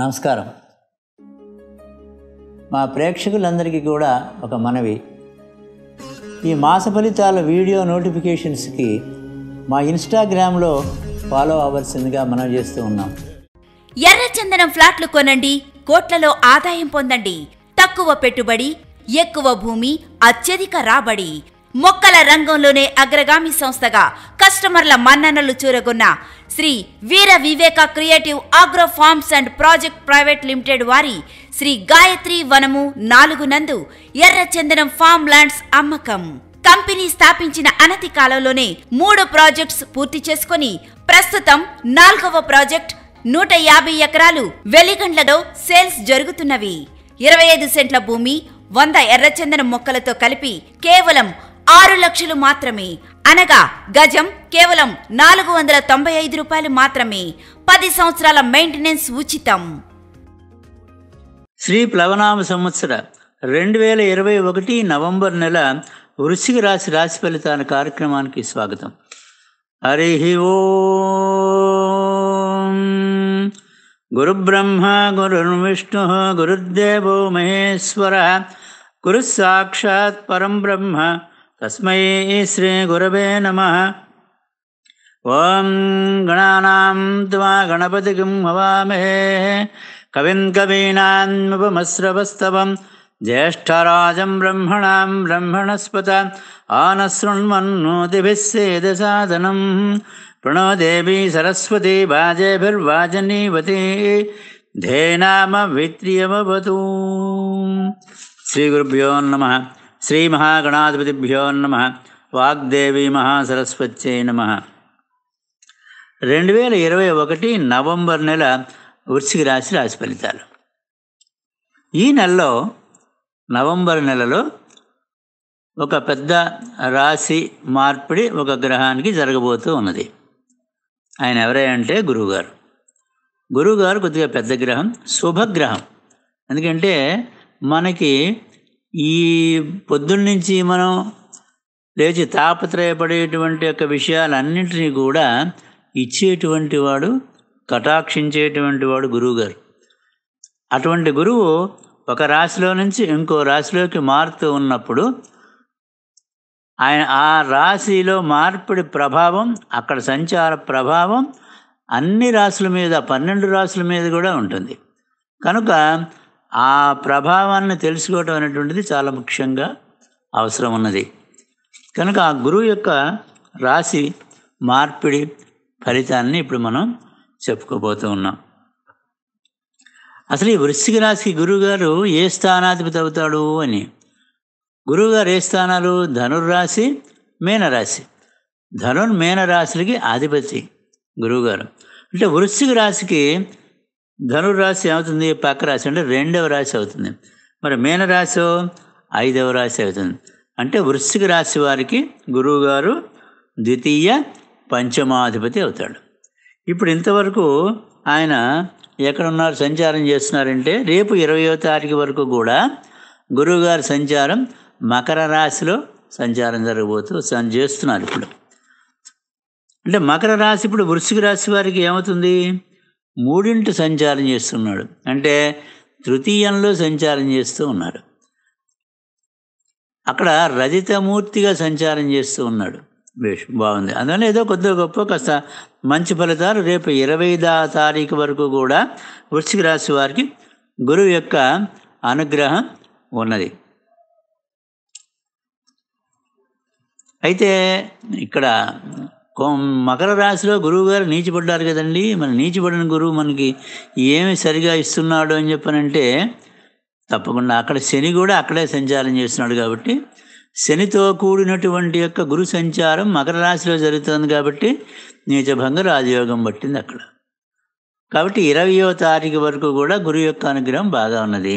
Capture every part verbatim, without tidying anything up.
నమస్కారం మా ప్రేక్షకులందరికీ కూడా ఒక మనవి ఈ మాస ఫలితాల వీడియో నోటిఫికేషన్స్ కి మా ఇన్‌స్టాగ్రామ్ లో ఫాలో అవర్స్నిగా మనం చేస్తూ ఉన్నాం ఎర్ర చందనం ఫ్లాట్లు కొనండి కోట్లలో ఆదాయం పొందండి తక్కువ పెట్టుబడి ఎక్కువ భూమి అత్యధిక రాబడి మొక్కల రంగంలోనే అగ్రగామి సంస్థగా కస్టమర్ల మన్ననలు చూరగొన్న Shri Veera Viveka creative agro farms and project private limited వారి శ్రీ గాయత్రి వనము నాలుగు నందు ఎర్రచందనం ఫార్మ్ ల్యాండ్స్ అమ్మకం కంపెనీ స్థాపించిన అనతి కాలంలోనే మూడు ప్రాజెక్ట్స్ పూర్తి చేసుకుని ప్రస్తుతం నాలుగవ ప్రాజెక్ట్ నూట యాభై ఎకరాలు వెలిగండ్లలో సేల్స్ జరుగుతున్నవి ఇరవై ఐదు సెంట్ల భూమి వంద ఎర్రచందనం మొక్కలతో కలిపి కేవలం ఆరు లక్షలు మాత్రమే అనగా గజం కేవలం నాలుగు వందల తొంభై ఐదు రూపాయలు మాత్రమే పది సంవత్సరాల మెయింటెనెన్స్ ఉచితం శ్రీ ప్లవనామ సంవత్సర రెండు వేల ఇరవై ఒకటి నవంబర్ నెల వృశ్చిక రాశి రాశి ఫలితాల కార్యక్రమానికి స్వాగతం హరి ఓం గురు బ్రహ్మ గురు విష్ణు గురుదేవో మహేశ్వర గురు సాక్షాత్ పరం బ్రహ్మ తస్మై శ్రీ గురవే నమః ఓం గణానాం త్వా గణపతికిం హవామహే కవిం కవీనాం ఉపమశ్రవస్తవం ज्येष्ठराजं ब्रह्मणां ब्रह्मणस्पत आनसृण्वन्नोतिभिस्सेदसादनं प्रणो देवी सरस्वती वाजेभिर्वाजनीवती धेनामवित्र्यमवतु श्रीगुरुभ्यो नमः श्रीमहागणाधिपतिभ्यो नमः वाग्देवी महासरस्वत्यै नमः రెండు వేల ఇరవై ఒకటి నవంబర్ నెల వృశ్చిక రాశి రాశి ఫలితాలు ఈ నెలలో నవంబర్ నెలలో ఒక పెద్ద రాశి మార్పిడి ఒక గ్రహానికి జరగబోతూ ఉన్నది ఆయన ఎవరై అంటే గురువుగారు గురువుగారు కొద్దిగా పెద్ద గ్రహం శుభగ్రహం ఎందుకంటే మనకి ఈ పొద్దున్నుంచి మనం లేచి తాపత్రయపడేటువంటి యొక్క విషయాలన్నింటినీ కూడా ఇచ్చేటువంటి వాడు కటాక్షించేటువంటి వాడు గురువుగారు అటువంటి గురువు ఒక రాశిలో నుంచి ఇంకో రాశిలోకి మారుతూ ఉన్నప్పుడు ఆయన ఆ రాశిలో మార్పిడి ప్రభావం అక్కడ సంచార ప్రభావం అన్ని రాశుల మీద పన్నెండు రాశుల మీద కూడా ఉంటుంది కనుక ఆ ప్రభావాన్ని తెలుసుకోవటం అనేటువంటిది చాలా ముఖ్యంగా అవసరం ఉన్నది కనుక ఆ గురువు యొక్క రాశి మార్పిడి ఫలితాన్ని ఇప్పుడు మనం చెప్పుకోబోతూ ఉన్నాం అసలు ఈ వృశ్చిక రాశికి గురువుగారు ఏ స్థానాధిపతి అవుతాడు అని గురువుగారు ఏ స్థానాలు ధనుర్రాశి మీనరాశి ధనుర్మీనరాశులకి అధిపతి గురువుగారు అంటే వృశ్చిక రాశికి ధనుర్రాశి ఏమవుతుంది పక్క రాశి అంటే రెండవ రాశి అవుతుంది మరి మీనరాశి ఐదవ రాశి అవుతుంది అంటే వృశ్చిక రాశి వారికి గురువుగారు ద్వితీయ పంచమాధిపతి అవుతాడు ఇప్పుడు ఇంతవరకు ఆయన ఎక్కడున్నారు సంచారం చేస్తున్నారంటే రేపు ఇరవయో తారీఖు వరకు కూడా గురువుగారి సంచారం మకర రాశిలో సంచారం జరగబోతూ చేస్తున్నారు ఇప్పుడు అంటే మకర రాశి ఇప్పుడు వృశ్చిక రాశి వారికి ఏమవుతుంది మూడింటి సంచారం చేస్తున్నాడు అంటే తృతీయంలో సంచారం చేస్తూ ఉన్నాడు అక్కడ రజితమూర్తిగా సంచారం చేస్తూ ఉన్నాడు బేష్ బాగుంది అందువల్ల ఏదో కొద్దిగా గొప్ప కాస్త మంచి ఫలితాలు రేపు ఇరవై ఐదో తారీఖు వరకు కూడా వృశ్చిక రాశి వారికి గురువు యొక్క అనుగ్రహం ఉన్నది అయితే ఇక్కడ మకర రాశిలో గురువు గారు నీచిపడ్డారు కదండి మరి నీచిపడిన గురువు మనకి ఏమి సరిగా ఇస్తున్నాడు అని చెప్పనంటే తప్పకుండా అక్కడ శని కూడా అక్కడే సంచారం చేస్తున్నాడు కాబట్టి శనితో కూడినటువంటి యొక్క గురు సంచారం మకర రాశిలో జరుగుతుంది కాబట్టి నీచభంగ రాజయోగం పట్టింది అక్కడ కాబట్టి ఇరవయో తారీఖు వరకు కూడా గురువు యొక్క అనుగ్రహం బాగా ఉన్నది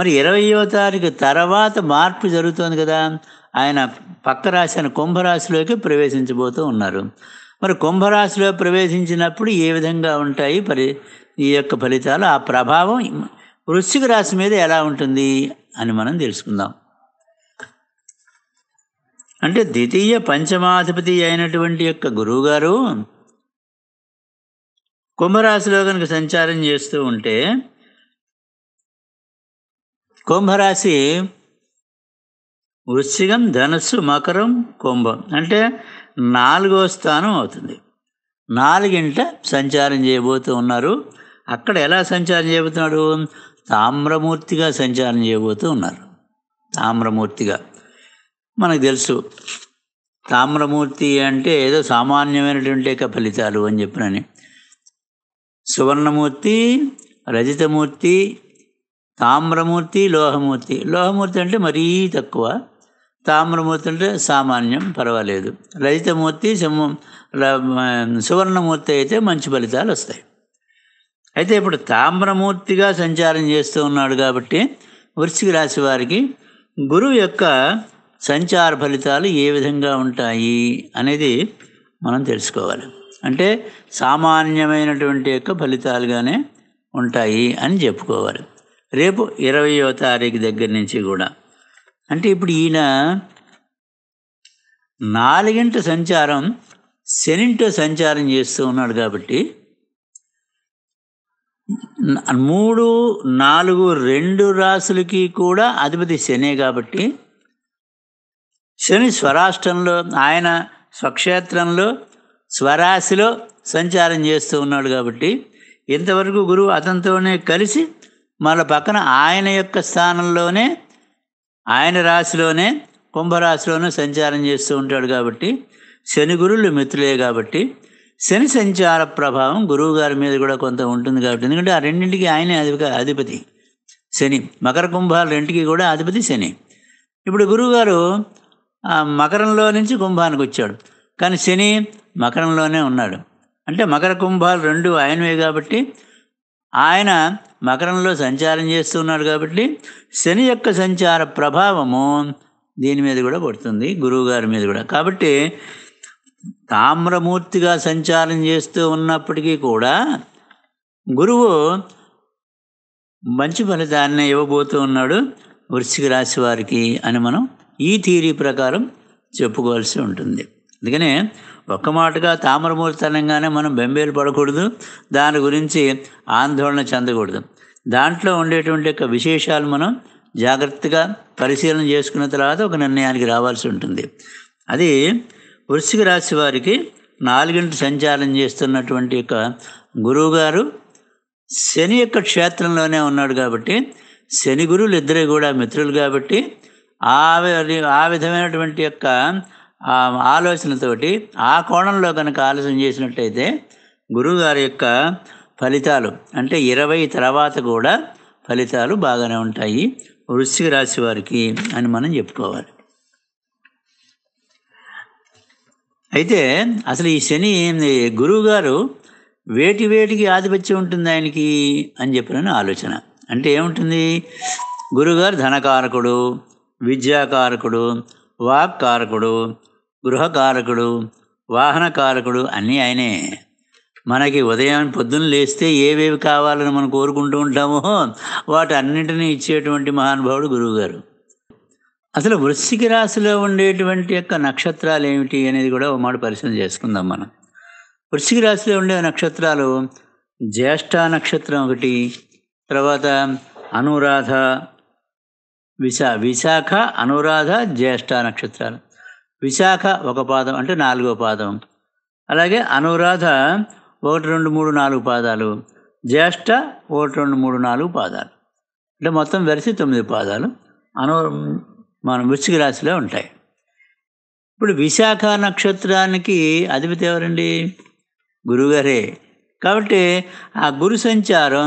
మరి ఇరవయో తారీఖు తర్వాత మార్పు జరుగుతుంది కదా ఆయన పక్క రాశి అయిన కుంభరాశిలోకి ప్రవేశించబోతూ ఉన్నారు మరి కుంభరాశిలో ప్రవేశించినప్పుడు ఏ విధంగా ఉంటాయి పరి ఈ యొక్క ఫలితాలు ఆ ప్రభావం వృశ్చిక రాశి మీద ఎలా ఉంటుంది అని మనం తెలుసుకుందాం అంటే ద్వితీయ పంచమాధిపతి అయినటువంటి యొక్క గురువుగారు కుంభరాశిలో గనుక సంచారం చేస్తూ ఉంటే కుంభరాశి వృశ్చికం ధనస్సు మకరం కుంభం అంటే నాలుగో స్థానం అవుతుంది. నాలుగింట సంచారం చేయబోతూ ఉన్నారు. అక్కడ ఎలా సంచారం చేయబోతున్నాడు? తామ్రమూర్తిగా సంచారం చేయబోతూ ఉన్నారు. తామ్రమూర్తిగా మనకు తెలుసు, తామ్రమూర్తి అంటే ఏదో సామాన్యమైనటువంటి ఫలితాలు అని చెప్పినని. సువర్ణమూర్తి, రజితమూర్తి, తామ్రమూర్తి, లోహమూర్తి. లోహమూర్తి అంటే మరీ తక్కువ, తామ్రమూర్తి అంటే సామాన్యం, పర్వాలేదు. రజితమూర్తి, సింహం, సువర్ణమూర్తి అయితే మంచి ఫలితాలు వస్తాయి. అయితే ఇప్పుడు తామ్రమూర్తిగా సంచారం చేస్తూ ఉన్నాడు కాబట్టి వృశ్చిక రాశి వారికి గురువు యొక్క సంచార ఫలితాలు ఏ విధంగా ఉంటాయి అనేది మనం తెలుసుకోవాలి. అంటే సామాన్యమైనటువంటి యొక్క ఫలితాలుగానే ఉంటాయి అని చెప్పుకోవాలి. రేపు ఇరవయో తారీఖు దగ్గర నుంచి కూడా అంటే ఇప్పుడు ఈయన నాలుగింట సంచారం శనింటో సంచారం చేస్తూ ఉన్నాడు కాబట్టి మూడు నాలుగు రెండు రాసులకి కూడా అధిపతి శనే కాబట్టి శని స్వరాష్ట్రంలో ఆయన స్వక్షేత్రంలో స్వరాశిలో సంచారం చేస్తూ ఉన్నాడు కాబట్టి ఇంతవరకు గురువు అతనితోనే కలిసి మళ్ళీ పక్కన ఆయన యొక్క స్థానంలోనే ఆయన రాశిలోనే కుంభరాశిలోనే సంచారం చేస్తూ ఉంటాడు కాబట్టి శని గురువులు మిత్రులే కాబట్టి శని సంచార ప్రభావం గురువు గారి మీద కూడా కొంత ఉంటుంది కాబట్టి, ఎందుకంటే ఆ రెండింటికి ఆయనే అధిపతి శని. మకర కుంభాలు రెండింటికి కూడా అధిపతి శని. ఇప్పుడు గురువుగారు మకరంలో నుంచి కుంభానికి వచ్చాడు కానీ శని మకరంలోనే ఉన్నాడు. అంటే మకర కుంభాలు రెండు ఆయనవే కాబట్టి ఆయన మకరంలో సంచారం చేస్తున్నాడు కాబట్టి శని యొక్క సంచార ప్రభావము దీని మీద కూడా పడుతుంది, గురువుగారి మీద కూడా. కాబట్టి తామ్రమూర్తిగా సంచారం చేస్తూ ఉన్నప్పటికీ కూడా గురువు మంచి ఫలితాన్ని ఇవ్వబోతూ ఉన్నాడు వృశ్చిక రాశి వారికి అని మనం ఈ థియరీ ప్రకారం చెప్పుకోవాల్సి ఉంటుంది. అందుకనే ఒక్క మాటగా తామ్రమూర్తి అనగానే మనం బెంబేలు పడకూడదు, దాని గురించి ఆందోళన చెందకూడదు. దాంట్లో ఉండేటువంటి యొక్క విశేషాలు మనం జాగ్రత్తగా పరిశీలన చేసుకున్న తర్వాత ఒక నిర్ణయానికి రావాల్సి ఉంటుంది. అది వృశ్చిక రాశి వారికి నాలుగింటి సంచారం చేస్తున్నటువంటి యొక్క గురువుగారు శని యొక్క క్షేత్రంలోనే ఉన్నాడు కాబట్టి శని గురువులు ఇద్దరే కూడా మిత్రులు కాబట్టి ఆ ఆ విధమైనటువంటి యొక్క ఆలోచనతోటి ఆ కోణంలో కనుక ఆలోచన చేసినట్టయితే గురువుగారి యొక్క ఫలితాలు అంటే ఇరవై తర్వాత కూడా ఫలితాలు బాగానే ఉంటాయి వృశ్చిక రాశి వారికి అని మనం చెప్పుకోవాలి. అయితే అసలు ఈ శని గురువుగారు వేటి వేటికి ఆధిపత్యం ఉంటుంది ఆయనకి అని చెప్పిన ఆలోచన అంటే ఏముంటుంది? గురువుగారు ధనకారకుడు, విద్యాకారకుడు, వాక్కారకుడు, గృహకారకుడు, వాహనకారకుడు అన్నీ ఆయనే. మనకి ఉదయం పొద్దున్న లేస్తే ఏవేవి కావాలని మనం కోరుకుంటూ ఉంటామో వాటి అన్నింటినీ ఇచ్చేటువంటి మహానుభావుడు గురువుగారు. అసలు వృశ్చిక రాశిలో ఉండేటువంటి యొక్క నక్షత్రాలు ఏమిటి అనేది కూడా ఒక మాట పరిశీలన చేసుకుందాం మనం. వృశ్చిక రాశిలో ఉండే నక్షత్రాలు జ్యేష్ఠ నక్షత్రం ఒకటి, తర్వాత అనురాధ, విశా విశాఖ అనురాధ జ్యేష్ఠ నక్షత్రాలు. విశాఖ ఒక పాదం అంటే నాలుగో పాదం, అలాగే అనురాధ ఒకటి రెండు మూడు నాలుగు పాదాలు, జ్యేష్ఠ ఒకటి రెండు మూడు నాలుగు పాదాలు అంటే మొత్తం వెరసి తొమ్మిది పాదాలు అను మనం వృశ్చిక రాశిలో ఉంటాయి. ఇప్పుడు విశాఖ నక్షత్రానికి అధిపతి ఎవరండి? గురువుగారే. కాబట్టి ఆ గురు సంచారం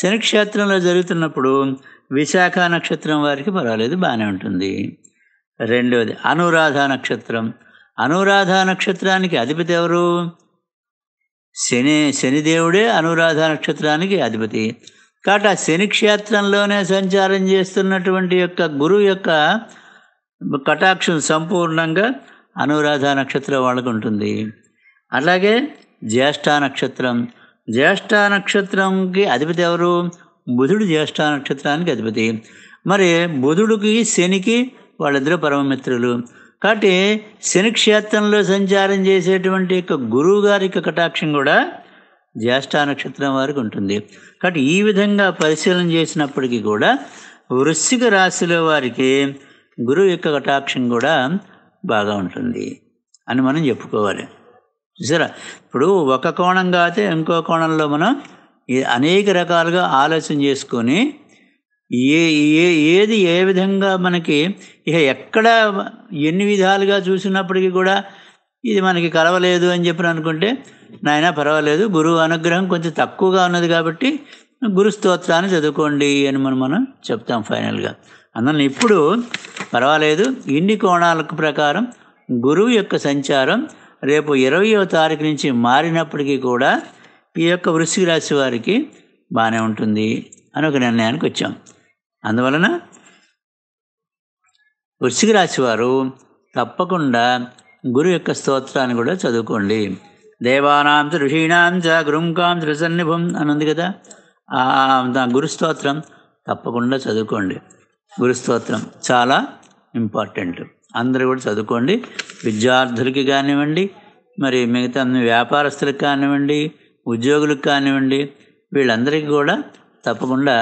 శనిక్షేత్రంలో జరుగుతున్నప్పుడు విశాఖ నక్షత్రం వారికి పర్వాలేదు, బాగానే ఉంటుంది. రెండవది అనురాధ నక్షత్రం. అనురాధ నక్షత్రానికి అధిపతి ఎవరు? శని. శనిదేవుడే అనురాధ నక్షత్రానికి అధిపతి కాబట్టి ఆ శనిక్షేత్రంలోనే సంచారం చేస్తున్నటువంటి యొక్క గురువు యొక్క కటాక్షం సంపూర్ణంగా అనురాధ నక్షత్రం వాళ్ళకు ఉంటుంది. అలాగే జ్యేష్ఠ నక్షత్రం. జ్యేష్ఠ నక్షత్రంకి అధిపతి ఎవరు? బుధుడు జ్యేష్ఠ నక్షత్రానికి అధిపతి. మరి బుధుడికి శనికి వాళ్ళిద్దరూ పరమమిత్రులు కాబట్టి శనిక్షేత్రంలో సంచారం చేసేటువంటి యొక్క గురువు గారి యొక్క కటాక్షం కూడా జ్యేష్ఠ నక్షత్రం వరకు ఉంటుంది. కాబట్టి ఈ విధంగా పరిశీలన చేసినప్పటికీ కూడా వృశ్చిక రాశిలో వారికి గురువు యొక్క కటాక్షం కూడా బాగా ఉంటుంది అని మనం చెప్పుకోవాలి. చూసారా, ఇప్పుడు ఒక కోణంగా అయితే ఇంకో కోణంలో మనం అనేక రకాలుగా ఆలోచన చేసుకొని ఏ ఏ ఏది ఏ విధంగా మనకి ఇక ఎక్కడ ఎన్ని విధాలుగా చూసినప్పటికీ కూడా ఇది మనకి కలవలేదు అని చెప్పి అనుకుంటే, నాయన పర్వాలేదు, గురువు అనుగ్రహం కొంచెం తక్కువగా ఉన్నది కాబట్టి గురు స్తోత్రాన్ని చదువుకోండి అని మనం మనం చెప్తాం ఫైనల్గా. అందువల్ల ఇప్పుడు పర్వాలేదు, ఇన్ని కోణాల ప్రకారం గురువు యొక్క సంచారం రేపు ఇరవయో తారీఖు నుంచి మారినప్పటికీ కూడా ఈ యొక్క వృశ్చిక రాశి వారికి బాగానే ఉంటుంది అని ఒక నిర్ణయానికి వచ్చాం. అందువలన వృశ్చిక రాశి వారు తప్పకుండా గురు యొక్క స్తోత్రాన్ని కూడా చదువుకోండి. దేవానాంత ఋషీణాంచ గృంకాంత రసన్నిభం అని ఉంది కదా, గురు స్తోత్రం తప్పకుండా చదువుకోండి. గురు స్తోత్రం చాలా ఇంపార్టెంట్, అందరూ కూడా చదువుకోండి. విద్యార్థులకి కానివ్వండి, మరి మిగతా వ్యాపారస్తులకు కానివ్వండి, ఉద్యోగులకు కానివ్వండి, వీళ్ళందరికీ కూడా తప్పకుండా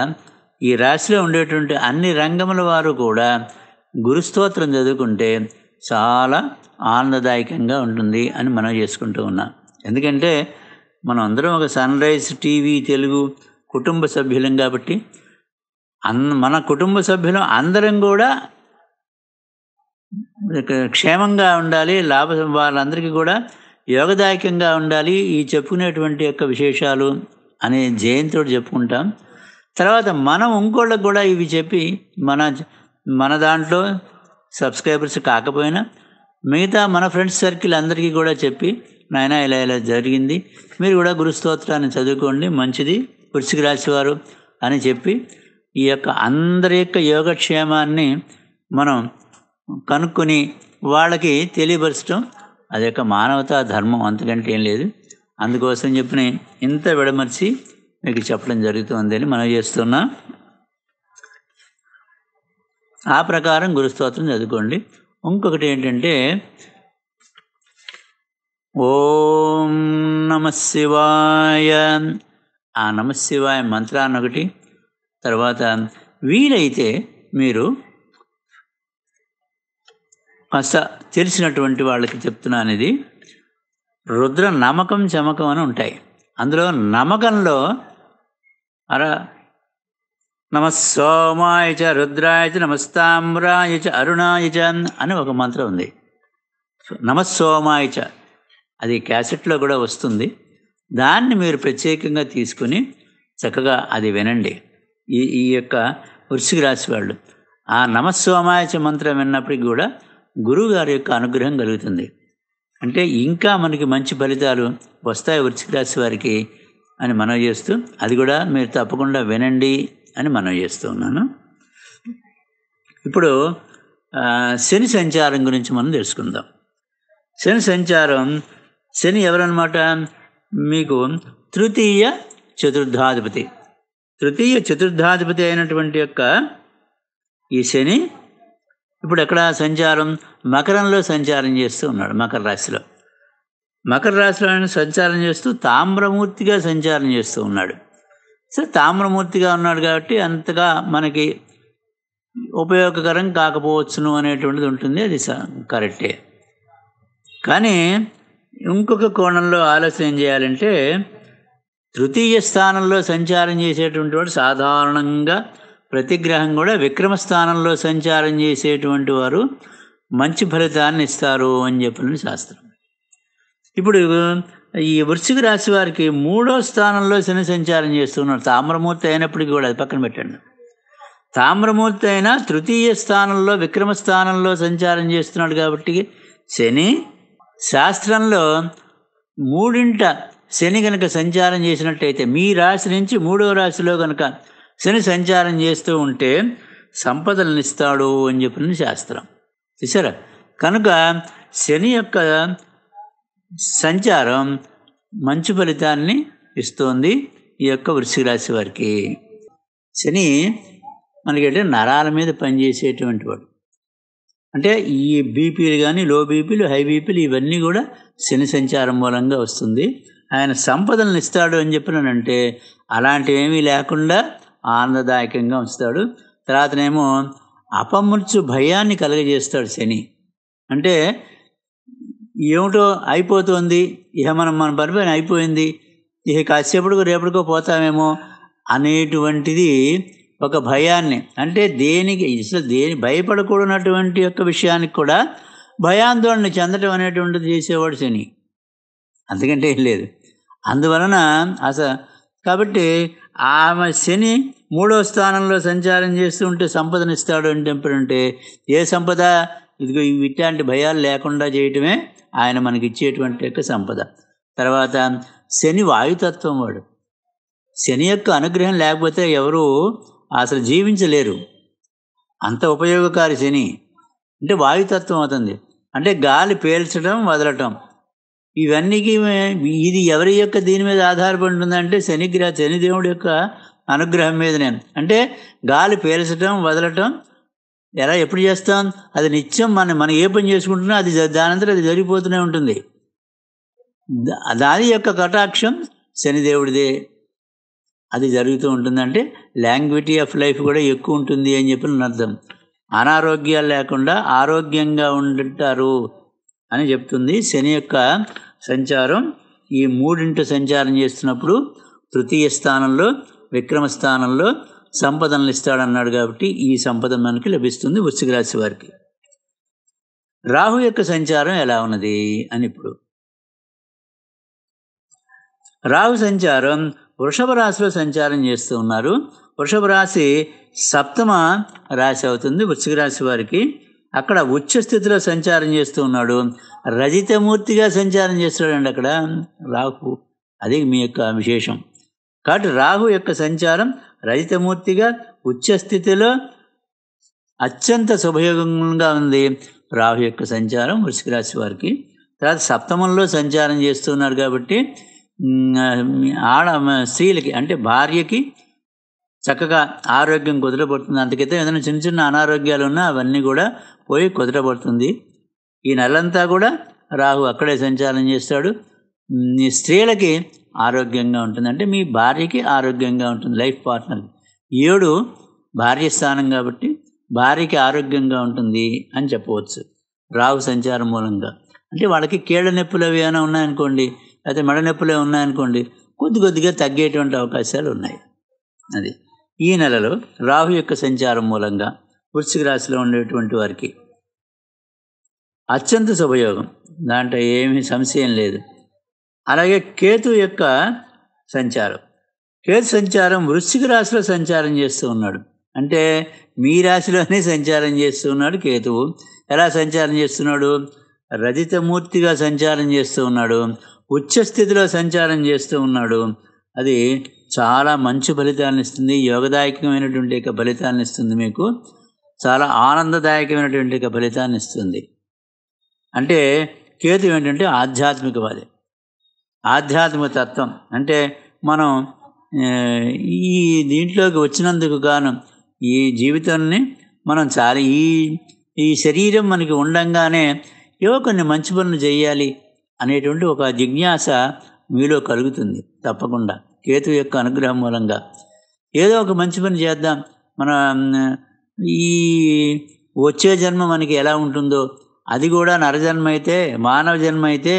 ఈ రాశిలో ఉండేటువంటి అన్ని రంగముల వారు కూడా గురు స్తోత్రం చదువుకుంటే చాలా ఆనందదాయకంగా ఉంటుంది అని మనం చేసుకుంటూ ఉన్నాం. ఎందుకంటే మనం అందరం ఒక సన్ రైజ్ టీవీ తెలుగు కుటుంబ సభ్యులం కాబట్టి అన్ మన కుటుంబ సభ్యులం అందరం కూడా క్షేమంగా ఉండాలి, లాభ వాళ్ళందరికీ కూడా యోగదాయకంగా ఉండాలి. ఈ చెప్పుకునేటువంటి యొక్క విశేషాలు అనే జయంతో చెప్పుకుంటాం. తర్వాత మనం ఇంకోళ్ళకు కూడా ఇవి చెప్పి మన మన దాంట్లో సబ్స్క్రైబర్స్ కాకపోయినా మిగతా మన ఫ్రెండ్స్ సర్కిల్ అందరికీ కూడా చెప్పి, నాయన ఇలా ఇలా జరిగింది, మీరు కూడా గురు స్తోత్రాన్ని చదువుకోండి, మంచిది వృశ్చిక రాశి వారు అని చెప్పి ఈ యొక్క అందరి యొక్క యోగక్షేమాన్ని మనం కనుక్కొని వాళ్ళకి తెలియపరచడం అది యొక్క మానవతా ధర్మం, అంతకంటే ఏం లేదు. అందుకోసం చెప్పిన ఇంత విడమర్చి మీకు చెప్పడం జరుగుతుందని మనం చేస్తున్నా. ఆ ప్రకారం గురు స్తోత్రం చదువుకోండి. ఇంకొకటి ఏంటంటే, ఓం నమః శివాయ, ఆ నమః శివాయ మంత్రాన్ని ఒకటి, తర్వాత వీలైతే మీరు కాస్త తెలిసినటువంటి వాళ్ళకి చెప్తున్నాను, ఇది రుద్ర నమకం చమకం అని ఉంటాయి. అందులో నమకంలో అర నమ సోమాయ చ రుద్రాయ చ నమస్తామ్రాయ చ అరుణాయ చ అని ఒక మంత్రం ఉంది, నమస్సోమాయ చ. అది క్యాసెట్లో కూడా వస్తుంది, దాన్ని మీరు ప్రత్యేకంగా తీసుకుని చక్కగా అది వినండి. ఈ ఈ యొక్క వృశ్చిక రాశి వాళ్ళు ఆ నమస్సోమాయ చ మంత్రం విన్నప్పటికి కూడా గురువుగారి యొక్క అనుగ్రహం కలుగుతుంది. అంటే ఇంకా మనకి మంచి ఫలితాలు వస్తాయి వృశ్చిక రాశి వారికి అని మనవి చేస్తూ, అది కూడా మీరు తప్పకుండా వినండి అని మనవి చేస్తూ ఉన్నాను. ఇప్పుడు శని సంచారం గురించి మనం తెలుసుకుందాం. శని సంచారం, శని ఎవరన్నమాట, మీకు తృతీయ చతుర్థాధిపతి. తృతీయ చతుర్థాధిపతి అయినటువంటి యొక్క ఈ శని ఇప్పుడు ఎక్కడ సంచారం, మకరంలో సంచారం చేస్తూ ఉన్నాడు. మకర రాశిలో మకర రాశిలో ఆయన సంచారం చేస్తూ తామ్రమూర్తిగా సంచారం చేస్తూ ఉన్నాడు. సరే, తామ్రమూర్తిగా ఉన్నాడు కాబట్టి అంతగా మనకి ఉపయోగకరం కాకపోవచ్చును అనేటువంటిది ఉంటుంది, అది కరెక్టే. కానీ ఇంకొక కోణంలో ఆలోచన ఏం చేయాలంటే, తృతీయ స్థానంలో సంచారం చేసేటువంటి వాడు సాధారణంగా ప్రతిగ్రహం కూడా విక్రమ స్థానంలో సంచారం చేసేటువంటి వారు మంచి ఫలితాన్ని ఇస్తారు అని చెప్పిన శాస్త్రం. ఇప్పుడు ఈ వృశ్చిక రాశి వారికి మూడో స్థానంలో శని సంచారం చేస్తున్నారు. తామ్రమూర్తి అయినప్పటికీ కూడా అది పక్కన పెట్టండి. తామ్రమూర్తి అయినా తృతీయ స్థానంలో విక్రమ స్థానంలో సంచారం చేస్తున్నాడు కాబట్టి శని శాస్త్రంలో మూడింట శని కనుక సంచారం చేసినట్టయితే, మీ రాశి నుంచి మూడో రాశిలో కనుక శని సంచారం చేస్తూ ఉంటే సంపదలను ఇస్తాడు అని చెప్పిన శాస్త్రం. చూసారా, కనుక శని యొక్క సంచారం మంచి ఫలితాన్ని ఇస్తుంది ఈ యొక్క వృశ్చిక రాశి వారికి. శని మనకంటే నరాల మీద పనిచేసేటువంటి వాడు, అంటే ఈ బీపీలు కానీ, లో బీపీలు, హై బీపీలు ఇవన్నీ కూడా శని సంచారం మూలంగా వస్తుంది. ఆయన సంపదలను ఇస్తాడు అని చెప్పినానంటే అలాంటివేమీ లేకుండా ఆనందదాయకంగా ఉంచుతాడు. తర్వాతనేమో అపమృత్యు భయాన్ని కలుగజేస్తాడు శని. అంటే ఏమిటో అయిపోతుంది, ఇహ మనం మన పనిపైన అయిపోయింది, ఇహ కాసేపటికో రేపటికో పోతామేమో అనేటువంటిది ఒక భయాన్ని, అంటే దేనికి అసలు దేని భయపడకూడనటువంటి యొక్క విషయానికి కూడా భయాందోళన చెందటం అనేటువంటిది చేసేవాడు శని. అందుకంటే ఏం లేదు. అందువలన అసలు కాబట్టి ఆమె శని మూడో స్థానంలో సంచారం చేస్తూ ఉంటే సంపదనిస్తాడు అంటే ఏ సంపద, ఇదిగో ఇట్లాంటి భయాలు లేకుండా చేయటమే ఆయన మనకి ఇచ్చేటువంటి యొక్క సంపద. తర్వాత శని వాయుతత్వం వాడు. శని యొక్క అనుగ్రహం లేకపోతే ఎవరు అసలు జీవించలేరు. అంత ఉపయోగకారి శని. అంటే వాయుతత్వం అవుతుంది, అంటే గాలి పీల్చడం వదలటం, ఇవన్నీకి ఇది ఎవరి యొక్క దీని మీద ఆధారపడి ఉంటుందంటే శనిగ్రహ శనిదేవుడి యొక్క అనుగ్రహం మీద. నేను అంటే గాలి పీల్చడం వదలటం ఎలా ఎప్పుడు చేస్తాం, అది నిత్యం మనం మనం ఏ పని చేసుకుంటున్నా అది దానంతరం అది జరిగిపోతూనే ఉంటుంది. దాని యొక్క కటాక్షం శనిదేవుడిదే, అది జరుగుతూ ఉంటుందంటే లాంగ్విటీ ఆఫ్ లైఫ్ కూడా ఎక్కువ ఉంటుంది అని చెప్పిన అర్థం. అనారోగ్యాలు లేకుండా ఆరోగ్యంగా ఉంటారు అని చెప్తుంది. శని యొక్క సంచారం ఈ మూడింట సంచారం చేస్తున్నప్పుడు తృతీయ స్థానంలో విక్రమ స్థానంలో సంపదనలు ఇస్తాడన్నాడు కాబట్టి ఈ సంపద మనకి లభిస్తుంది వృశ్చిక రాశి వారికి. రాహు యొక్క సంచారం ఎలా ఉన్నది అని ఇప్పుడు రాహు సంచారం వృషభ రాశిలో సంచారం చేస్తూ ఉన్నారు. వృషభ రాశి సప్తమ రాశి అవుతుంది వృశ్చిక రాశి వారికి. అక్కడ ఉచ్చ స్థితిలో సంచారం చేస్తూ ఉన్నాడు, రజితమూర్తిగా సంచారం చేస్తాడండి అక్కడ రాహు. అది మీ యొక్క విశేషం కాబట్టి రాహు యొక్క సంచారం రజితమూర్తిగా ఉచ్చస్థితిలో అత్యంత శుభయోగంగా ఉంది రాహు యొక్క సంచారం వృశ్చిక రాశి వారికి. తర్వాత సప్తమంలో సంచారం చేస్తున్నారు కాబట్టి ఆడ స్త్రీలకి అంటే భార్యకి చక్కగా ఆరోగ్యం కుదరబడుతుంది. అందుకైతే ఏదైనా చిన్న చిన్న అనారోగ్యాలు ఉన్నా అవన్నీ కూడా పోయి కుదరబడుతుంది. ఈ నెలంతా కూడా రాహు అక్కడే సంచారం చేస్తాడు. స్త్రీలకి ఆరోగ్యంగా ఉంటుంది, అంటే మీ భార్యకి ఆరోగ్యంగా ఉంటుంది, లైఫ్ పార్ట్నర్. ఏడు భార్య స్థానం కాబట్టి భార్యకి ఆరోగ్యంగా ఉంటుంది అని చెప్పవచ్చు రాహు సంచారం మూలంగా. అంటే వాళ్ళకి కీళ్ళ నొప్పులు అవి ఏమైనా ఉన్నాయనుకోండి, లేకపోతే మెడ నొప్పులు ఏమైనా ఉన్నాయనుకోండి, కొద్ది కొద్దిగా తగ్గేటువంటి అవకాశాలు ఉన్నాయి. అది ఈ నెలలో రాహు యొక్క సంచారం మూలంగా వృశ్చిక రాశిలో ఉండేటువంటి వారికి అత్యంత శుభయోగం, దాంట్లో ఏమీ సంశయం లేదు. అలాగే కేతు యొక్క సంచారం, కేతు సంచారం వృశ్చిక రాశిలో సంచారం చేస్తూ ఉన్నాడు. అంటే మీ రాశిలోనే సంచారం చేస్తూ ఉన్నాడు కేతువు. ఎలా సంచారం చేస్తున్నాడు, రజితమూర్తిగా సంచారం చేస్తూ ఉన్నాడు, ఉచ్చస్థితిలో సంచారం చేస్తూ ఉన్నాడు. అది చాలా మంచి ఫలితాలను ఇస్తుంది, యోగదాయకమైనటువంటి యొక్క ఫలితాలను ఇస్తుంది, మీకు చాలా ఆనందదాయకమైనటువంటి యొక్క ఫలితాన్ని ఇస్తుంది. అంటే కేతు ఏంటంటే ఆధ్యాత్మికవాది, ఆధ్యాత్మిక తత్వం. అంటే మనం ఈ దీంట్లోకి వచ్చినందుకు గాను ఈ జీవితాన్ని మనం చాలా ఈ ఈ శరీరం మనకి ఉండగానే ఏవో కొన్ని మంచి పనులు చేయాలి అనేటువంటి ఒక జిజ్ఞాస మీలో కలుగుతుంది తప్పకుండా కేతు యొక్క అనుగ్రహం మూలంగా. ఏదో ఒక మంచి పని చేద్దాం, మన ఈ వచ్చే జన్మ మనకి ఎలా ఉంటుందో, అది కూడా నరజన్మ అయితే మానవ జన్మ అయితే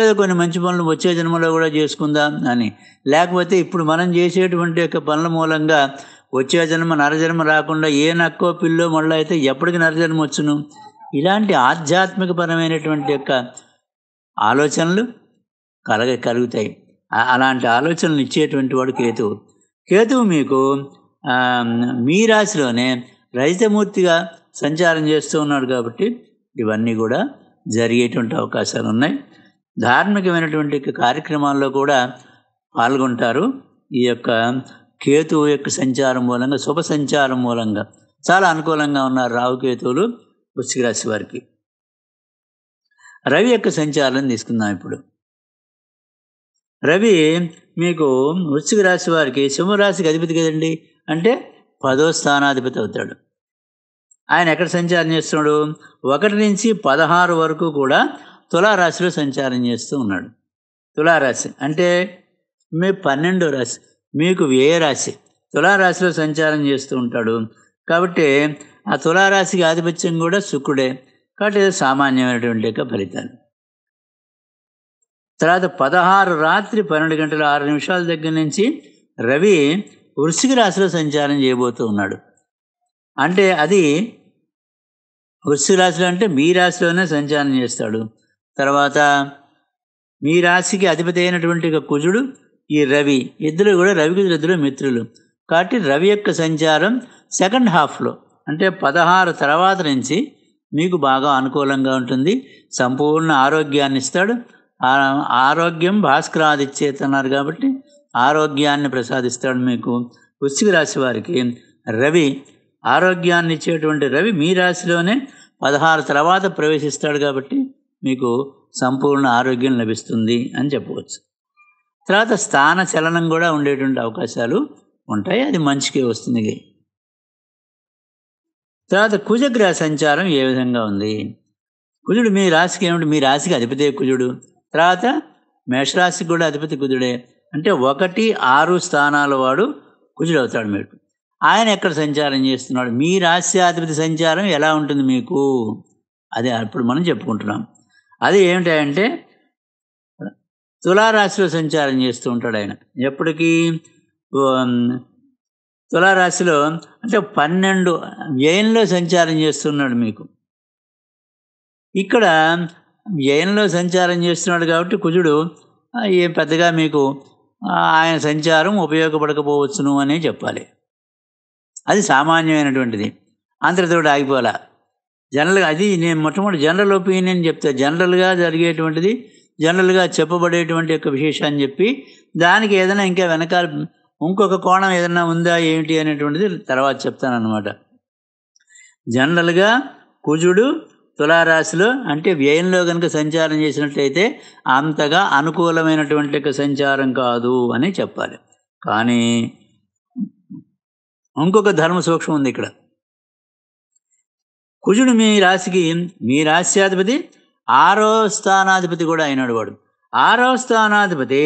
ఏదో కొన్ని మంచి పనులు వచ్చే జన్మలో కూడా చేసుకుందాం అని, లేకపోతే ఇప్పుడు మనం చేసేటువంటి యొక్క పనుల మూలంగా వచ్చే జన్మ నరజన్మ రాకుండా ఏ నక్కో పిల్లో మళ్ళీ అయితే ఎప్పటికి నరజన్మ వచ్చును, ఇలాంటి ఆధ్యాత్మికపరమైనటువంటి యొక్క ఆలోచనలు కలగ కలుగుతాయి. అలాంటి ఆలోచనలు ఇచ్చేటువంటి వాడు కేతువు. కేతువు మీకు మీ రాశిలోనే రజితమూర్తిగా సంచారం చేస్తూ ఉన్నాడు కాబట్టి ఇవన్నీ కూడా జరిగేటువంటి అవకాశాలు ఉన్నాయి. ధార్మికమైనటువంటి కార్యక్రమాల్లో కూడా పాల్గొంటారు ఈ యొక్క కేతువు యొక్క సంచారం మూలంగా, శుభ సంచారం మూలంగా. చాలా అనుకూలంగా ఉన్నారు రాహు కేతువులు వృశ్చిక రాశి వారికి. రవి యొక్క సంచారం తీసుకుందాం ఇప్పుడు. రవి మీకు వృశ్చిక రాశి వారికి సింహరాశికి అధిపతి కదండి, అంటే పదో స్థానాధిపతి అవుతాడు. ఆయన ఎక్కడ సంచారం చేస్తున్నాడు, ఒకటి నుంచి పదహారు వరకు కూడా తులారాశిలో సంచారం చేస్తూ ఉన్నాడు. తులారాశి అంటే మీ పన్నెండో రాశి, మీకు వ్యయ రాశి. తులారాశిలో సంచారం చేస్తూ ఉంటాడు కాబట్టి ఆ తులారాశికి ఆధిపత్యం కూడా శుక్రుడే. కాబట్టి సామాన్యమైనటువంటి యొక్క ఫలితాలు. తర్వాత పదహారు రాత్రి పన్నెండు గంటల ఆరు నిమిషాల దగ్గర నుంచి రవి వృశ్చిక రాశిలో సంచారం చేయబోతూ ఉన్నాడు. అంటే అది వృశ్చిక రాశిలో అంటే మీ రాశిలోనే సంచారం చేస్తాడు. తర్వాత మీ రాశికి అధిపతి అయినటువంటి కుజుడు ఈ రవి, ఇద్దరు కూడా రవి కుజులు ఇద్దరు మిత్రులు. కాబట్టి రవి యొక్క సంచారం సెకండ్ హాఫ్లో అంటే పదహారు తర్వాత నుంచి మీకు బాగా అనుకూలంగా ఉంటుంది. సంపూర్ణ ఆరోగ్యాన్ని ఇస్తాడు. ఆరోగ్యం భాస్కరాదిచ్చేతన్నారు కాబట్టి ఆరోగ్యాన్ని ప్రసాదిస్తాడు మీకు వృశ్చిక రాశి వారికి రవి. ఆరోగ్యాన్ని ఇచ్చేటువంటి రవి మీ రాశిలోనే పదహారు తర్వాత ప్రవేశిస్తాడు కాబట్టి మీకు సంపూర్ణ ఆరోగ్యం లభిస్తుంది అని చెప్పవచ్చు. తర్వాత స్థాన చలనం కూడా ఉండేటువంటి అవకాశాలు ఉంటాయి, అది మంచికే వస్తుంది. తర్వాత కుజగ్రహ సంచారం ఏ విధంగా ఉంది? కుజుడు మీ రాశికి ఏమిటి? మీ రాశికి అధిపతి కుజుడు, తర్వాత మేషరాశికి కూడా అధిపతి కుజుడే. అంటే ఒకటి ఆరు స్థానాల వాడు కుజుడు అవుతాడు మీకు. ఆయన ఎక్కడ సంచారం చేస్తున్నాడు? మీ రాశ్యాధిపతి సంచారం ఎలా ఉంటుంది మీకు? అదే అప్పుడు మనం చెప్పుకుంటున్నాం. అది ఏమిటంటే తులారాశిలో సంచారం చేస్తూ ఉంటాడు ఆయన. ఎప్పటికీ తులారాశిలో అంటే పన్నెండు వ్యయంలో సంచారం చేస్తున్నాడు మీకు. ఇక్కడ వ్యయంలో సంచారం చేస్తున్నాడు కాబట్టి కుజుడు ఏం పెద్దగా మీకు ఆయన సంచారం ఉపయోగపడకపోవచ్చును అనే చెప్పాలి. అది సామాన్యమైనటువంటిది, అంతటితోటి ఆగిపోలే. జనరల్గా అది నేను మొట్టమొదటి జనరల్ ఒపీనియన్ చెప్తా. జనరల్గా జరిగేటువంటిది జనరల్గా చెప్పబడేటువంటి యొక్క విశేషాన్ని చెప్పి దానికి ఏదైనా ఇంకా వెనకాల ఇంకొక కోణం ఏదైనా ఉందా ఏమిటి అనేటువంటిది తర్వాత చెప్తానన్నమాట. జనరల్గా కుజుడు తులారాశిలో అంటే వ్యయంలో కనుక సంచారం చేసినట్లయితే అంతగా అనుకూలమైనటువంటి యొక్క సంచారం కాదు అని చెప్పాలి. కానీ ఇంకొక ధర్మ సూక్ష్మం ఉంది ఇక్కడ. కుజుడు మీ రాశికి మీ రాశ్యాధిపతి ఆరో స్థానాధిపతి కూడా అయినాడు వాడు. ఆరో స్థానాధిపతి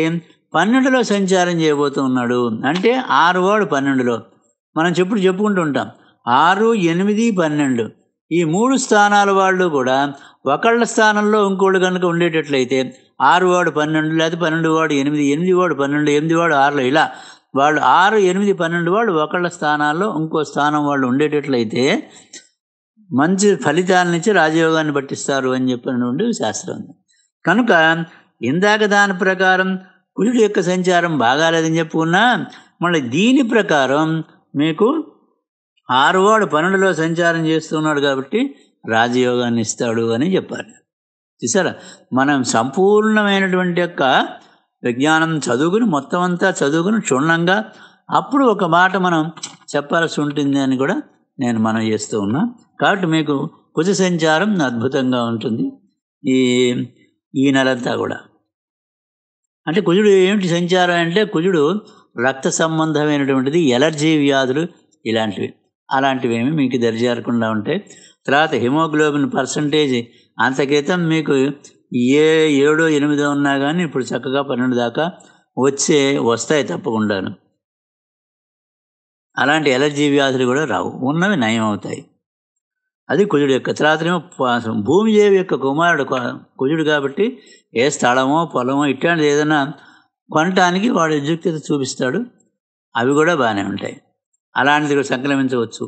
పన్నెండులో సంచారం చేయబోతూ ఉన్నాడు. అంటే ఆరు వాడు పన్నెండులో మనం చెప్పుడు చెప్పుకుంటూ ఉంటాం. ఆరు ఎనిమిది పన్నెండు ఈ మూడు స్థానాల వాళ్ళు కూడా ఒకళ్ళ స్థానంలో ఇంకోళ్ళు కనుక ఉండేటట్లయితే ఆరు వాడు పన్నెండు, లేదా పన్నెండు వాడు ఎనిమిది, ఎనిమిది వాడు పన్నెండు, ఎనిమిది వాడు ఆరులో, ఇలా వాళ్ళు ఆరు ఎనిమిది పన్నెండు వాళ్ళు ఒకళ్ళ స్థానాల్లో ఇంకో స్థానం వాళ్ళు ఉండేటట్లయితే మంచి ఫలితాలనిచ్చి రాజయోగాన్ని పట్టిస్తారు అని చెప్పినటువంటి శాస్త్రం ఉంది. కనుక ఇందాక దాని ప్రకారం కుజుడు యొక్క సంచారం బాగాలేదని చెప్పుకున్నా, మళ్ళీ దీని ప్రకారం మీకు ఆరువాడు పనులలో సంచారం చేస్తున్నాడు కాబట్టి రాజయోగాన్ని ఇస్తాడు అని చెప్పాలి. చూసారా, మనం సంపూర్ణమైనటువంటి యొక్క విజ్ఞానం చదువుకుని మొత్తం అంతా చదువుకుని క్షుణ్ణంగా అప్పుడు ఒక మాట మనం చెప్పాల్సి ఉంటుంది అని కూడా నేను మనం చేస్తూ ఉన్నా. కాబట్టి మీకు కుజ సంచారం అద్భుతంగా ఉంటుంది ఈ ఈ నెలంతా కూడా. అంటే కుజుడు ఏమిటి సంచారం అంటే కుజుడు రక్త సంబంధమైనటువంటిది, ఎలర్జీ వ్యాధులు ఇలాంటివి అలాంటివి ఏమి మీకు దరిజారకుండా ఉంటాయి. తర్వాత హిమోగ్లోబిన్ పర్సంటేజ్ అంత క్రితం మీకు ఏ ఏడో ఎనిమిదో ఉన్నా కానీ ఇప్పుడు చక్కగా పన్నెండు దాకా వచ్చే వస్తాయి తప్పకుండాను. అలాంటి ఎలర్జీ వ్యాధులు కూడా రావు, ఉన్నవి నయం అవుతాయి. అది కుజుడు యొక్క. తర్వాత భూమిదేవి యొక్క కుమారుడు కుజుడు కాబట్టి ఏ స్థలమో పొలమో ఇట్లాంటిది ఏదైనా కొనటానికి వాడు యుక్తిత చూపిస్తాడు, అవి కూడా బాగానే ఉంటాయి. అలాంటిది కూడా సంక్రమించవచ్చు.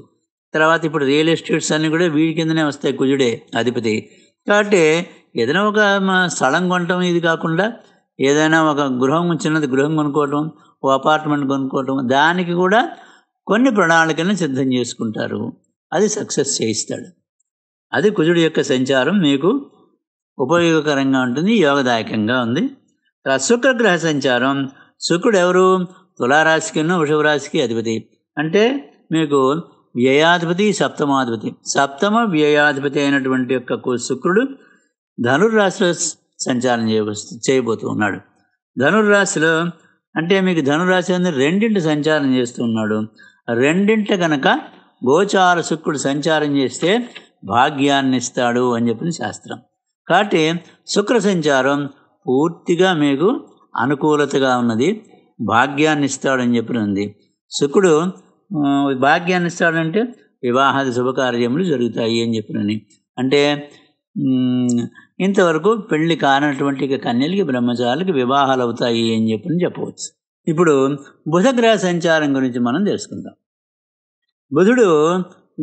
తర్వాత ఇప్పుడు రియల్ ఎస్టేట్స్ అన్నీ కూడా వీడి కిందనే వస్తాయి, కుజుడే అధిపతి కాబట్టి. ఏదైనా ఒక స్థలం కొనటం ఇది కాకుండా ఏదైనా ఒక గృహం చిన్నది గృహం కొనుక్కోవటం, ఓ అపార్ట్మెంట్ కొనుక్కోవటం, దానికి కూడా కొన్ని ప్రణాళికలను సిద్ధం చేసుకుంటారు, అది సక్సెస్ చేయిస్తాడు. అది కుజుడు యొక్క సంచారం మీకు ఉపయోగకరంగా ఉంటుంది, యోగదాయకంగా ఉంది. శుక్రగ్రహ సంచారం, శుక్రుడు ఎవరు? తులారాశికి వృషభ రాశికి అధిపతి. అంటే మీకు వ్యయాధిపతి సప్తమాధిపతి, సప్తమ వ్యయాధిపతి అయినటువంటి యొక్క శుక్రుడు ధనుర్రాశిలో సంచారం చేయబోస్తు చేయబోతూ ఉన్నాడు. ధనుర్రాశిలో అంటే మీకు ధనుర్రాశి అనేది రెండింటి సంచారం చేస్తూ ఉన్నాడు. రెండింట కనుక గోచార శుక్రుడు సంచారం చేస్తే భాగ్యాన్ని ఇస్తాడు అని చెప్పిన శాస్త్రం. కాబట్టి శుక్ర సంచారం పూర్తిగా మీకు అనుకూలతగా ఉన్నది, భాగ్యాన్ని ఇస్తాడని చెప్పినది. శుకుడు భాగ్యాన్ని ఇస్తాడంటే వివాహాది శుభకార్యములు జరుగుతాయి అని చెప్పినని. అంటే ఇంతవరకు పెళ్లి కానటువంటి కన్యలకి బ్రహ్మచారులకి వివాహాలు అవుతాయి అని చెప్పని చెప్పవచ్చు. ఇప్పుడు బుధగ్రహ సంచారం గురించి మనం తెలుసుకుందాం. బుధుడు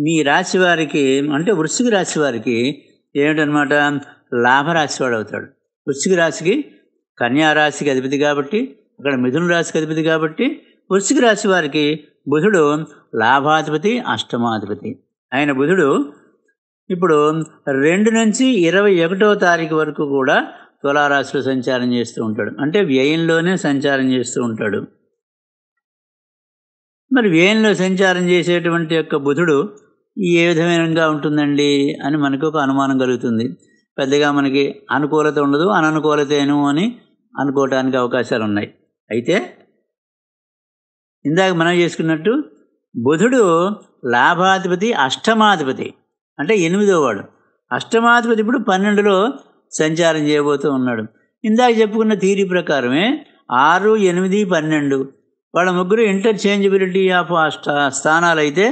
మీ రాశి వారికి అంటే వృశ్చిక రాశి వారికి ఏమిటనమాట, లాభరాశి వాడు అవుతాడు. వృశ్చిక రాశికి కన్యారాశికి అధిపతి కాబట్టి, అక్కడ మిథున రాశికి అధిపతి కాబట్టి వృశ్చిక రాశి వారికి బుధుడు లాభాధిపతి అష్టమాధిపతి ఆయన బుధుడు ఇప్పుడు రెండు నుంచి ఇరవై ఒకటవ తారీఖు వరకు కూడా తులారాశిలో సంచారం చేస్తూ ఉంటాడు. అంటే వ్యయంలోనే సంచారం చేస్తూ ఉంటాడు. మరి వ్యయంలో సంచారం చేసేటువంటి యొక్క బుధుడు ఏ విధమైనగా ఉంటుందండి అని మనకు ఒక అనుమానం కలుగుతుంది. పెద్దగా మనకి అనుకూలత ఉండదు, అననుకూలతేను అని అనుకోవటానికి అవకాశాలు ఉన్నాయి. అయితే ఇందాక మనం చేసుకున్నట్టు బుధుడు లాభాధిపతి అష్టమాధిపతి అంటే ఎనిమిదో వాడు. అష్టమాధిపతి ఇప్పుడు పన్నెండులో సంచారం చేయబోతూ ఉన్నాడు. ఇందాక చెప్పుకున్న థీరీ ప్రకారమే ఆరు ఎనిమిది పన్నెండు వాళ్ళ ముగ్గురు ఇంటర్చేంజబిలిటీ ఆఫ్ స్థానాలు అయితే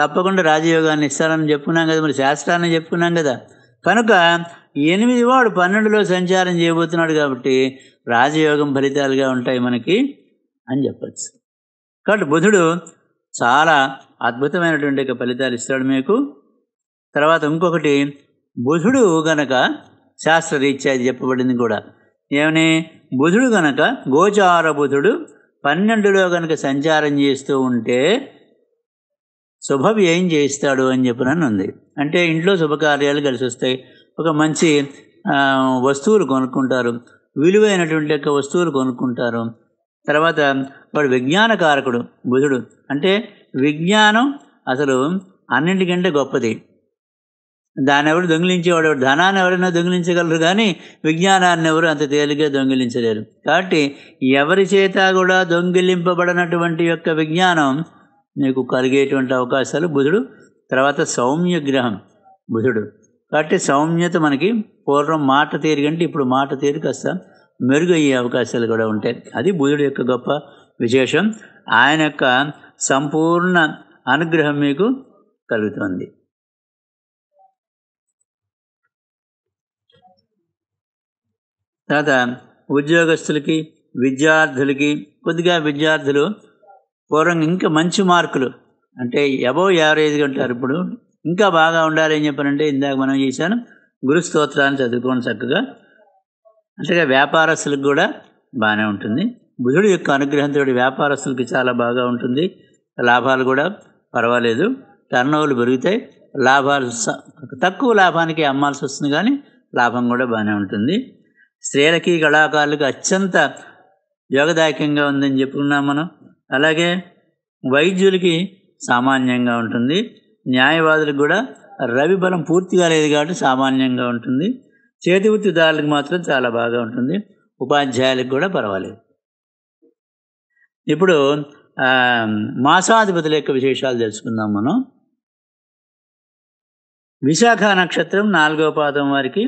తప్పకుండా రాజయోగాన్ని ఇస్తారని చెప్పుకున్నాం కదా, మరి శాస్త్రాన్ని చెప్పుకున్నాం కదా. కనుక ఎనిమిది వాడు పన్నెండులో సంచారం చేయబోతున్నాడు కాబట్టి రాజయోగం ఫలితాలుగా ఉంటాయి మనకి అని చెప్పచ్చు. కాబట్టి బుధుడు చాలా అద్భుతమైనటువంటి ఫలితాలు ఇస్తాడు మీకు. తర్వాత ఇంకొకటి, బుధుడు గనక శాస్త్రరీత్యా ఇది చెప్పబడింది కూడా ఏమని, బుధుడు గనక గోచార బుధుడు పన్నెండులో కనుక సంచారం చేస్తూ ఉంటే శుభ వ్యయం చేయిస్తాడు అని చెప్పినని ఉంది. అంటే ఇంట్లో శుభకార్యాలు కలిసి వస్తాయి, ఒక మంచి వస్తువులు కొనుక్కుంటారు, విలువైనటువంటి యొక్క వస్తువులు కొనుక్కుంటారు. తర్వాత వాడు విజ్ఞాన కారకుడు బుధుడు, అంటే విజ్ఞానం అసలు అన్నింటికంటే గొప్పది. దాన్ని ఎవరు దొంగిలించేవాడు, ధనాన్ని ఎవరైనా దొంగిలించగలరు కానీ విజ్ఞానాన్ని ఎవరు అంత తేలిగ్గా దొంగిలించలేరు. కాబట్టి ఎవరి చేత కూడా దొంగిలింపబడినటువంటి యొక్క విజ్ఞానం మీకు కలిగేటువంటి అవకాశాలు బుధుడు. తర్వాత సౌమ్య గ్రహం బుధుడు కాబట్టి సౌమ్యత మనకి పూర్వం మాట తీరు కంటే ఇప్పుడు మాట తీరు కాస్త మెరుగు అయ్యే అవకాశాలు కూడా ఉంటాయి. అది బుధుడు యొక్క గొప్ప విశేషం. ఆయన యొక్క సంపూర్ణ అనుగ్రహం మీకు కలుగుతుంది. తర్వాత ఉద్యోగస్తులకి విద్యార్థులకి, కొద్దిగా విద్యార్థులు పూర్వం ఇంకా మంచి మార్కులు అంటే అబోవ్ యావరేజ్గా ఉంటారు, ఇప్పుడు ఇంకా బాగా ఉండాలి అని చెప్పానంటే ఇందాక మనం చేశాను గురు స్తోత్రాన్ని చదువుకోండి చక్కగా. అంతేగా వ్యాపారస్తులకు కూడా బాగానే ఉంటుంది. బుధుడు యొక్క అనుగ్రహంతో వ్యాపారస్తులకి చాలా బాగా ఉంటుంది, లాభాలు కూడా పర్వాలేదు, టర్నోవర్లు పెరుగుతాయి. లాభాలు తక్కువ లాభానికి అమ్మాల్సి వస్తుంది కానీ లాభం కూడా బాగానే ఉంటుంది. స్త్రీలకి కళాకారులకు అత్యంత యోగదాయకంగా ఉందని చెప్పుకున్నాం మనం. అలాగే వైద్యులకి సామాన్యంగా ఉంటుంది. న్యాయవాదులకు కూడా రవి బలం పూర్తిగా లేదు కాబట్టి సామాన్యంగా ఉంటుంది. చేతి వృత్తిదారులకు మాత్రం చాలా బాగా ఉంటుంది. ఉపాధ్యాయులకు కూడా పర్వాలేదు. ఇప్పుడు మాసాధిపతుల యొక్క విశేషాలు తెలుసుకుందాం మనం. విశాఖ నక్షత్రం నాలుగవ పాదం వారికి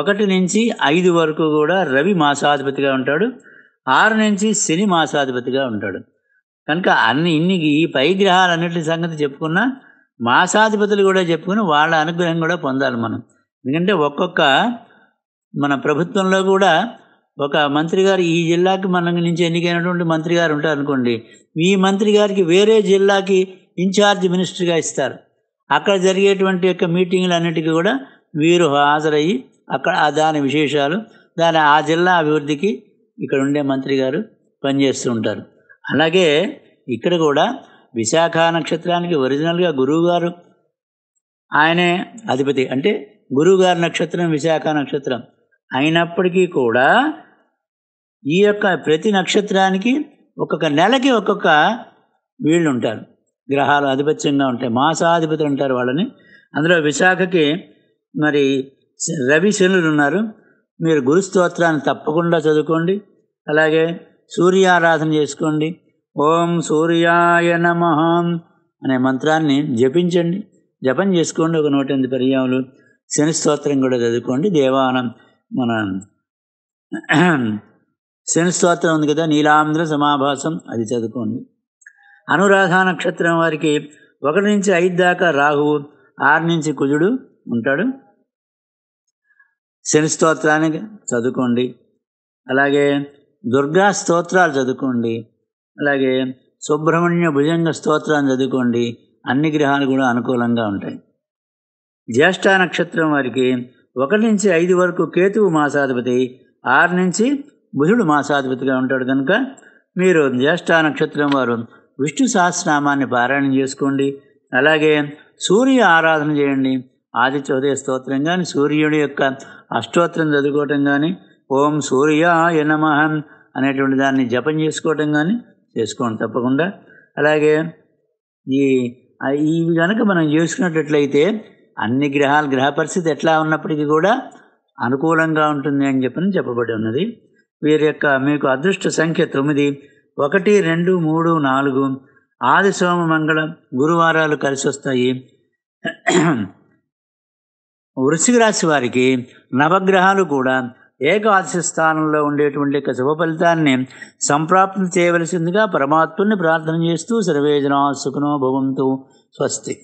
ఒకటి నుంచి ఐదు వరకు కూడా రవి మాసాధిపతిగా ఉంటాడు, ఆరు నుంచి శని మాసాధిపతిగా ఉంటాడు. కనుక అన్ని ఇన్ని ఈ పై గ్రహాలన్నిటి సంగతి చెప్పుకున్న మాసాధిపతులు కూడా చెప్పుకుని వాళ్ళ అనుగ్రహం కూడా పొందాలి మనం. ఎందుకంటే ఒక్కొక్క మన ప్రభుత్వంలో కూడా ఒక మంత్రి గారు ఈ జిల్లాకి మన నుంచి ఎన్నికైనటువంటి మంత్రి గారు ఉంటారు అనుకోండి, ఈ మంత్రి గారికి వేరే జిల్లాకి ఇన్ఛార్జ్ మినిస్టర్గా ఇస్తారు. అక్కడ జరిగేటువంటి యొక్క మీటింగ్లు అన్నిటికీ కూడా వీరు హాజరయ్యి అక్కడ దాని విశేషాలు దాని ఆ జిల్లా అభివృద్ధికి ఇక్కడ ఉండే మంత్రి గారు పనిచేస్తూ ఉంటారు. అలాగే ఇక్కడ కూడా విశాఖ నక్షత్రానికి ఒరిజినల్గా గురువుగారు ఆయనే అధిపతి, అంటే గురువుగారి నక్షత్రం విశాఖ నక్షత్రం అయినప్పటికీ కూడా ఈ యొక్క ప్రతి నక్షత్రానికి ఒక్కొక్క నెలకి ఒక్కొక్క వీళ్ళు ఉంటారు, గ్రహాలు ఆధిపత్యంగా ఉంటాయి, మాసాధిపతులు ఉంటారు వాళ్ళని. అందులో విశాఖకి మరి రవి శనులు ఉన్నారు. మీరు గురు స్తోత్రాన్ని తప్పకుండా చదువుకోండి. అలాగే సూర్యారాధన చేసుకోండి. ఓం సూర్యాయ నమః అనే మంత్రాన్ని జపించండి, జపం చేసుకోండి. ఒక నూట ఎనిమిది పర్యాయాలు శని స్తోత్రం కూడా చదువుకోండి. దేవానం మన శని స్తోత్రం ఉంది కదా, నీలాంధ్ర సమాభాసం, అది చదువుకోండి. అనురాధ నక్షత్రం వారికి ఒకటి నుంచి ఐదు దాకా రాహువు, ఆరు నుంచి కుజుడు ఉంటాడు. శని స్తోత్రాన్ని చదువుకోండి, అలాగే దుర్గా స్తోత్రాలు చదువుకోండి, అలాగే సుబ్రహ్మణ్య భుజంగ స్తోత్రాన్ని చదువుకోండి. అన్ని గ్రహాలు కూడా అనుకూలంగా ఉంటాయి. జ్యేష్ఠ నక్షత్రం వారికి ఒకటి నుంచి ఐదు వరకు కేతువు మాసాధిపతి, ఆరు నుంచి బుధుడు మాసాధిపతిగా ఉంటాడు కనుక మీరు జ్యేష్ఠ నక్షత్రం వారు విష్ణు సహస్రనామాన్ని పారాయణం చేసుకోండి. అలాగే సూర్య ఆరాధన చేయండి, ఆదిత్య ఉదయ స్తోత్రం కానీ సూర్యుడి యొక్క అష్టోత్తరం చదువుకోవటం కానీ, ఓం సూర్యాయ నమః అనేటువంటి దాన్ని జపం చేసుకోవటం కానీ చేసుకోండి తప్పకుండా. అలాగే ఈ ఇవి కనుక మనం చేసుకున్నట్లయితే అన్ని గ్రహాలు గ్రహ పరిస్థితి ఎట్లా ఉన్నప్పటికీ కూడా అనుకూలంగా ఉంటుంది అని చెప్పని చెప్పబడి ఉన్నది. వీరి యొక్క మీకు అదృష్ట సంఖ్య తొమ్మిది, ఒకటి, రెండు, మూడు, నాలుగు. ఆది సోమ మంగళ గురువారాలు కలిసి వస్తాయి. వృశ్చిక రాశి వారికి నవగ్రహాలు కూడా ఏకాదశి స్థానంలో ఉండేటువంటి యొక్క శుభ ఫలితాన్ని సంప్రాప్తం చేయవలసిందిగా పరమాత్ముని ప్రార్థన చేస్తూ సర్వే జనాః సుఖినో భవంతు. స్వస్తి.